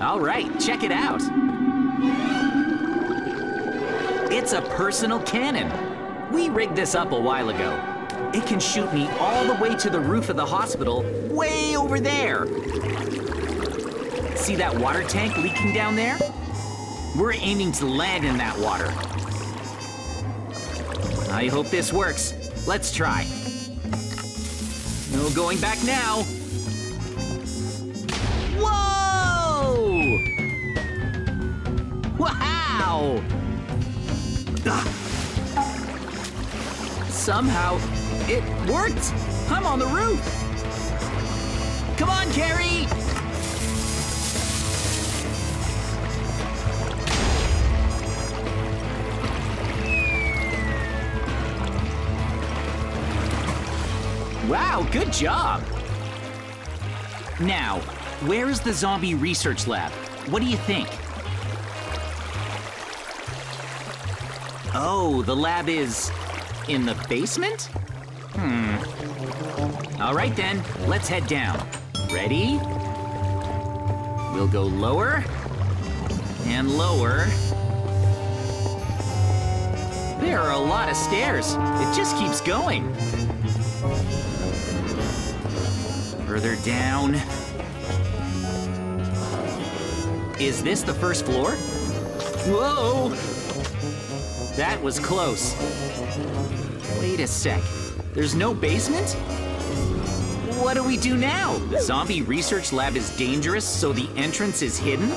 All right, check it out. It's a personal cannon. We rigged this up a while ago. It can shoot me all the way to the roof of the hospital, way over there. See that water tank leaking down there? We're aiming to land in that water. I hope this works. Let's try. No going back now. Whoa! Wow! Ugh. Somehow, it worked! I'm on the roof! Come on, Carrie! Wow, good job! Now, where is the zombie research lab? What do you think? Oh, the lab is in the basement? All right then, let's head down. Ready? We'll go lower and lower. There are a lot of stairs. It just keeps going. Further down. Is this the first floor? Whoa! That was close. Wait a sec. There's no basement? What do we do now? The zombie research lab is dangerous, so the entrance is hidden?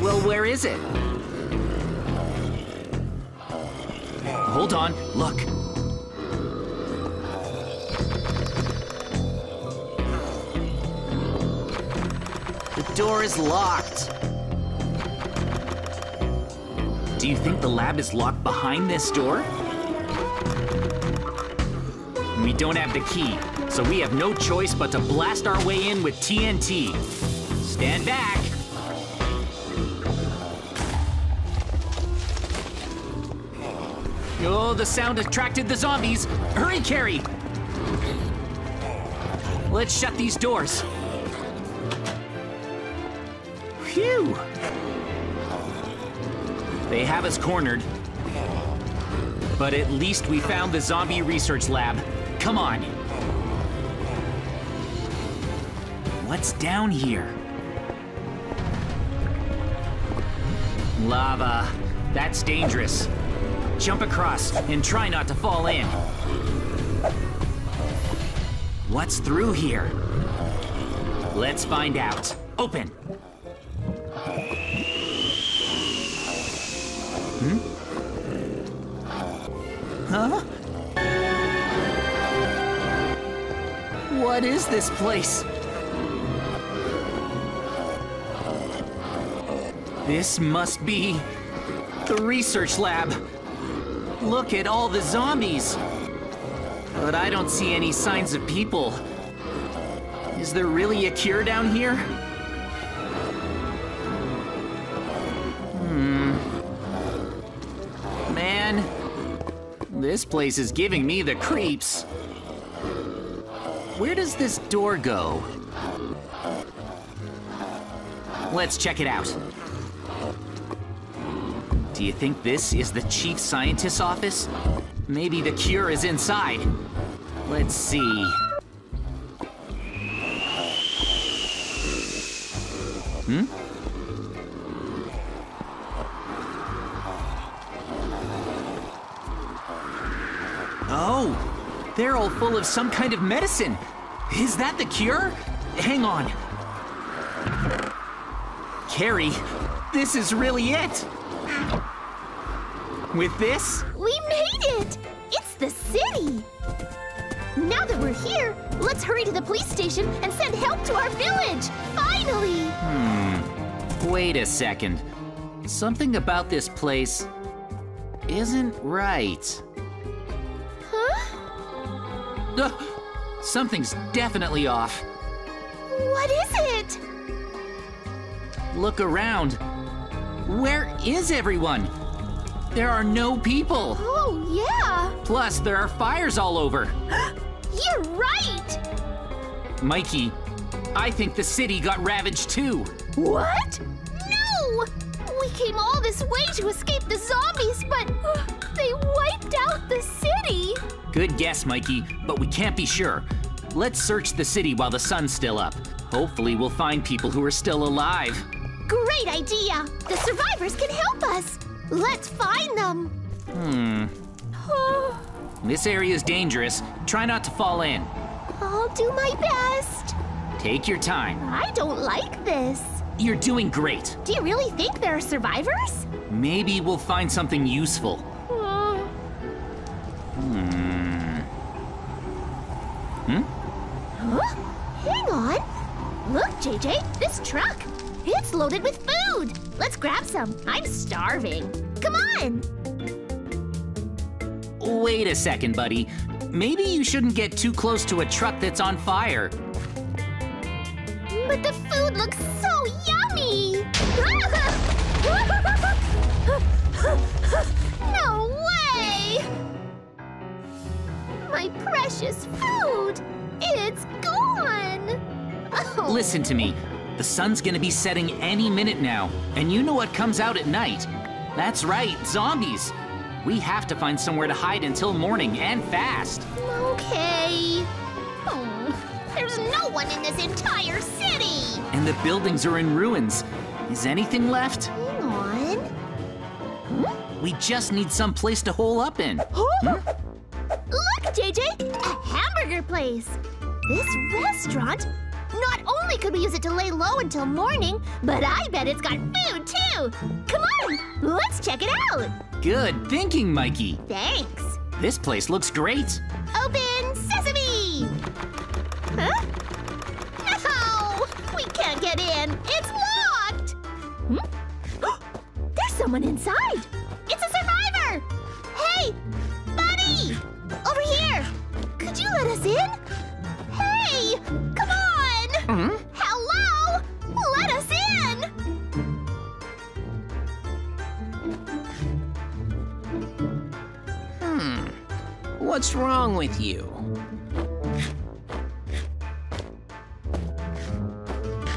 Well, where is it? Hold on, look. The door is locked. Do you think the lab is locked behind this door? We don't have the key, so we have no choice but to blast our way in with TNT. Stand back. Oh, the sound attracted the zombies. Hurry, Carrie. Let's shut these doors. Phew! They have us cornered. But at least we found the zombie research lab. Come on. What's down here? Lava. That's dangerous. Jump across and try not to fall in. What's through here? Let's find out. Open. Huh? What is this place? This must be the research lab. Look at all the zombies. But I don't see any signs of people. Is there really a cure down here? This place is giving me the creeps. Where does this door go? Let's check it out. Do you think this is the chief scientist's office? Maybe the cure is inside. Let's see. Oh, they're all full of some kind of medicine. Is that the cure? Hang on. Carrie, this is really it. With this? We made it! It's the city! Now that we're here, let's hurry to the police station and send help to our village, finally! Wait a second. Something about this place isn't right. Something's definitely off. What is it? Look around. Where is everyone? There are no people. Oh, yeah. Plus, there are fires all over. You're right. Mikey, I think the city got ravaged too. What? No! We came all this way to escape the zombies, but they wiped out the city. Good guess, Mikey, but we can't be sure. Let's search the city while the sun's still up. Hopefully we'll find people who are still alive. Great idea! The survivors can help us. Let's find them. This area's dangerous. Try not to fall in. I'll do my best. Take your time. I don't like this. You're doing great. Do you really think there are survivors? Maybe we'll find something useful. Huh? Hang on. Look, JJ, this truck. It's loaded with food. Let's grab some. I'm starving. Come on. Wait a second, buddy. Maybe you shouldn't get too close to a truck that's on fire. But the food looks so yummy! No way! My precious food! It's gone! Oh. Listen to me. The sun's gonna be setting any minute now. And you know what comes out at night. That's right, zombies. We have to find somewhere to hide until morning, and fast. Okay. There's no one in this entire city! And the buildings are in ruins. Is anything left? Hang on. We just need some place to hole up in. Look, JJ! A hamburger place! This restaurant? Not only could we use it to lay low until morning, but I bet it's got food, too! Come on! Let's check it out! Good thinking, Mikey! Thanks! This place looks great! Open sesame! Huh? No! We can't get in! It's locked! There's someone inside! It's a survivor! Hey! Buddy! Over here! Could you let us in? Hey! Come on! Hello! Let us in! What's wrong with you?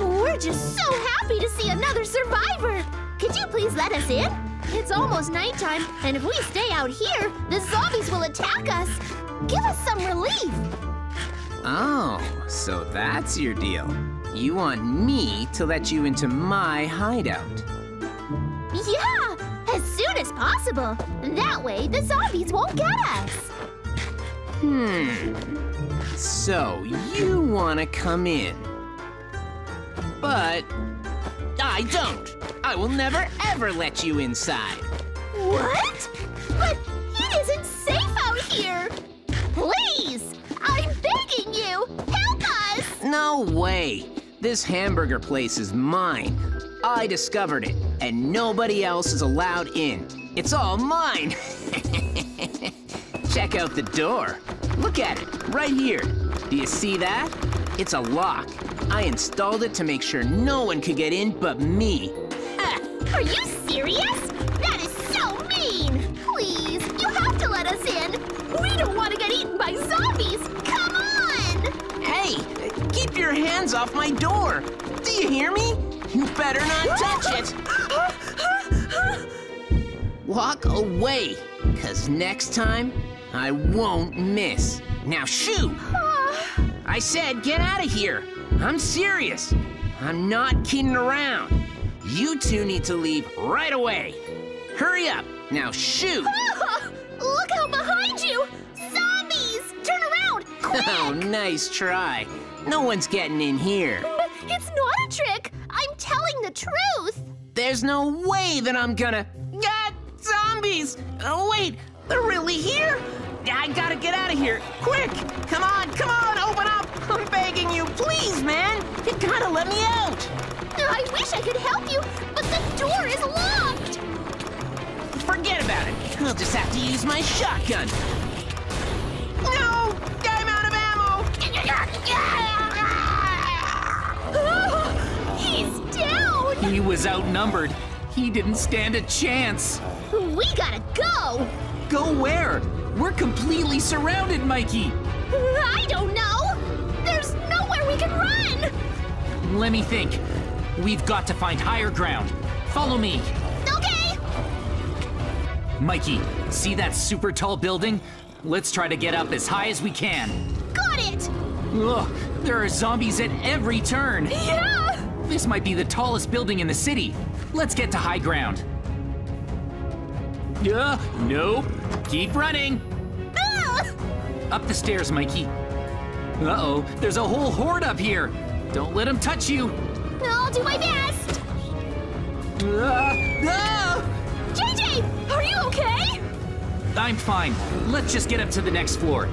We're just so happy to see another survivor! Could you please let us in? It's almost nighttime, and if we stay out here, the zombies will attack us! Give us some relief! Oh, so that's your deal. You want me to let you into my hideout? Yeah! As soon as possible! That way, the zombies won't get us! So, you want to come in. But I don't. I will never, ever let you inside. What? But it isn't safe out here. Please, I'm begging you, help us. No way. This hamburger place is mine. I discovered it, and nobody else is allowed in. It's all mine. Check out the door. Look at it, right here. Do you see that? It's a lock. I installed it to make sure no one could get in but me. Are you serious? That is so mean! Please, you have to let us in! We don't want to get eaten by zombies! Come on! Hey, keep your hands off my door! Do you hear me? You better not touch it! Walk away, because next time, I won't miss. Now shoo! I said get out of here! I'm serious. I'm not kidding around. You two need to leave right away. Hurry up. Now shoot. Look out behind you. Zombies. Turn around. Quick. Oh, nice try. No one's getting in here. But it's not a trick. I'm telling the truth. There's no way that I'm gonna... zombies. Oh, wait. They're really here? I gotta get out of here. Quick. Come on. Come on. Open up. I'm begging you, please, man! You gotta let me out! I wish I could help you, but the door is locked! Forget about it. I'll just have to use my shotgun. No! I'm out of ammo! He's down! He was outnumbered. He didn't stand a chance. We gotta go! Go where? We're completely surrounded, Mikey! I don't know! There's nowhere we can run! Let me think. We've got to find higher ground. Follow me. Okay! Mikey, see that super tall building? Let's try to get up as high as we can. Got it! Look, there are zombies at every turn. Yeah! This might be the tallest building in the city. Let's get to high ground. Nope. Keep running. Up the stairs, Mikey. Uh-oh, there's a whole horde up here. Don't let them touch you. I'll do my best. JJ, are you okay? I'm fine. Let's just get up to the next floor.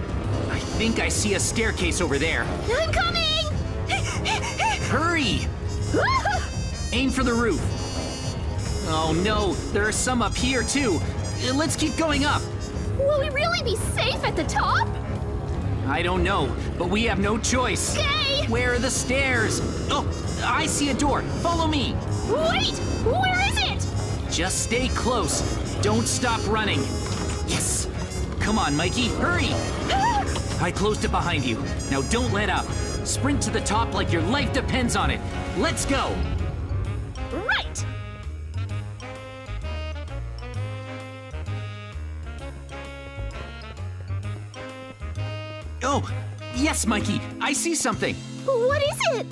I think I see a staircase over there. I'm coming! Hurry! Aim for the roof. Oh no, there are some up here too. Let's keep going up. Will we really be safe at the top? I don't know, but we have no choice. Okay. Where are the stairs? Oh, I see a door. Follow me. Wait, where is it? Just stay close. Don't stop running. Yes. Come on, Mikey, hurry. I closed it behind you. Now don't let up. Sprint to the top like your life depends on it. Let's go. Right. Oh, yes, Mikey, I see something. What is it?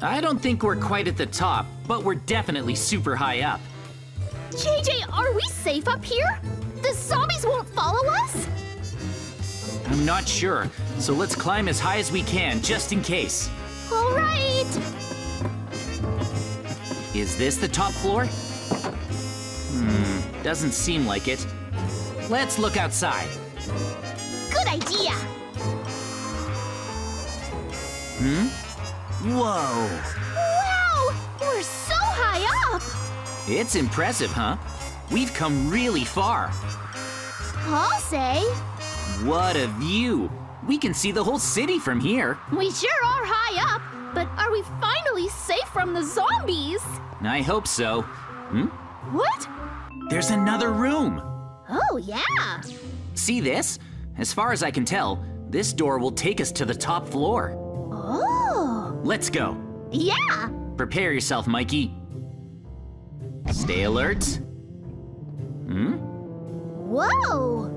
I don't think we're quite at the top, but we're definitely super high up. JJ, are we safe up here? The zombies won't follow us? I'm not sure, so let's climb as high as we can, just in case. All right. Is this the top floor? Doesn't seem like it. Let's look outside. Good idea. Whoa. Wow, we're so high up. It's impressive, huh? We've come really far. I'll say. What a view. We can see the whole city from here. We sure are high up, but are we finally safe from the zombies? I hope so. What? There's another room. Oh, yeah. See this? As far as I can tell, this door will take us to the top floor. Oh! Let's go. Yeah! Prepare yourself, Mikey. Stay alert. Whoa!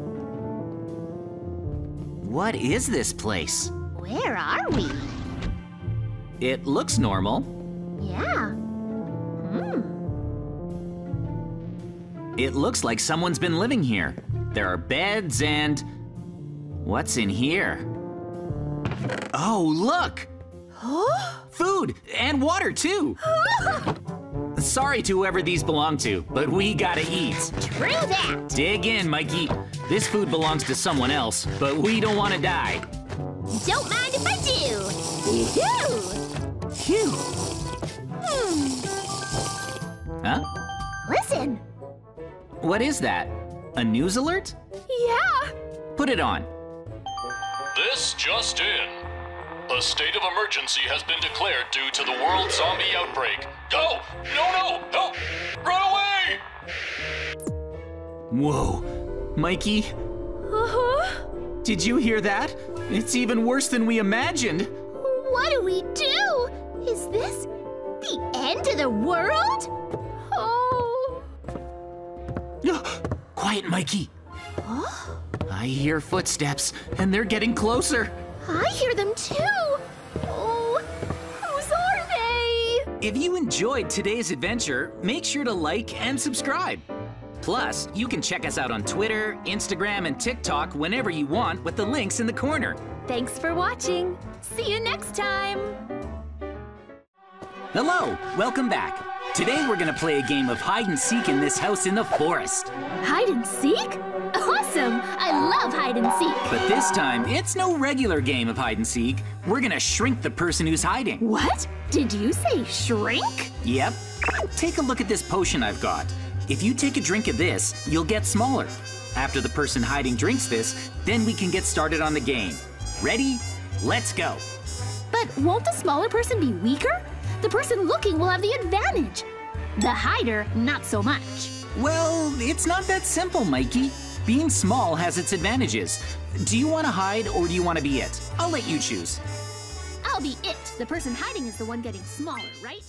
What is this place? Where are we? It looks normal. Yeah. It looks like someone's been living here. There are beds and... What's in here? Oh, look! Huh? Food and water, too! Sorry to whoever these belong to, but we gotta eat. True that! Dig in, Mikey. This food belongs to someone else, but we don't want to die. Don't mind if I do! Phew! Huh? Listen! What is that? A news alert? Yeah! Put it on. This just in. A state of emergency has been declared due to the world zombie outbreak. Oh, no, help! Run away! Whoa, Mikey? Did you hear that? It's even worse than we imagined. What do we do? Is this the end of the world? Oh. Quiet, Mikey. Huh? I hear footsteps, and they're getting closer. I hear them too. Oh, whose are they? If you enjoyed today's adventure, make sure to like and subscribe. Plus, you can check us out on Twitter, Instagram, and TikTok whenever you want with the links in the corner. Thanks for watching. See you next time. Hello, welcome back. Today we're gonna play a game of hide and seek in this house in the forest. Hide and seek? Awesome! I love hide and seek. But this time, it's no regular game of hide and seek. We're gonna shrink the person who's hiding. What? Did you say shrink? Yep. Take a look at this potion I've got. If you take a drink of this, you'll get smaller. After the person hiding drinks this, then we can get started on the game. Ready? Let's go. But won't the smaller person be weaker? The person looking will have the advantage. The hider, not so much. Well, it's not that simple, Mikey. Being small has its advantages. Do you want to hide or do you want to be it? I'll let you choose. I'll I'll be it. The person hiding is the one getting smaller, right?